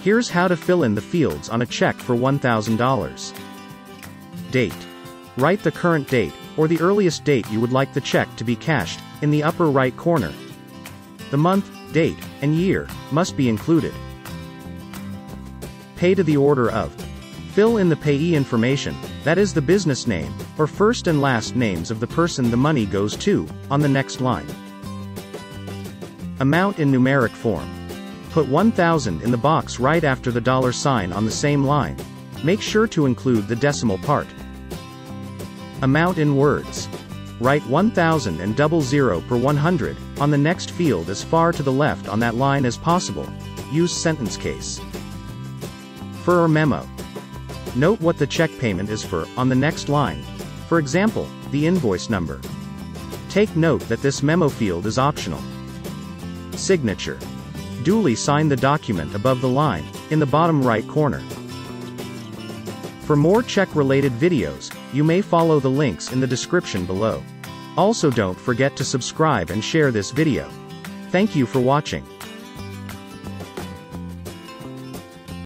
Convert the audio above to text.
Here's how to fill in the fields on a check for $1,000. Date. Write the current date, or the earliest date you would like the check to be cashed, in the upper right corner. The month, date, and year must be included. Pay to the order of. Fill in the payee information, that is the business name, or first and last names of the person the money goes to, on the next line. Amount in numeric form. Put $1,000 in the box right after the dollar sign on the same line. Make sure to include the decimal part. Amount in words. Write 1,000 and 00 per 100, on the next field as far to the left on that line as possible. Use sentence case. For a memo. Note what the check payment is for, on the next line. For example, the invoice number. Take note that this memo field is optional. Signature. Duly sign the document above the line, in the bottom right corner. For more check-related videos, you may follow the links in the description below. Also, don't forget to subscribe and share this video. Thank you for watching.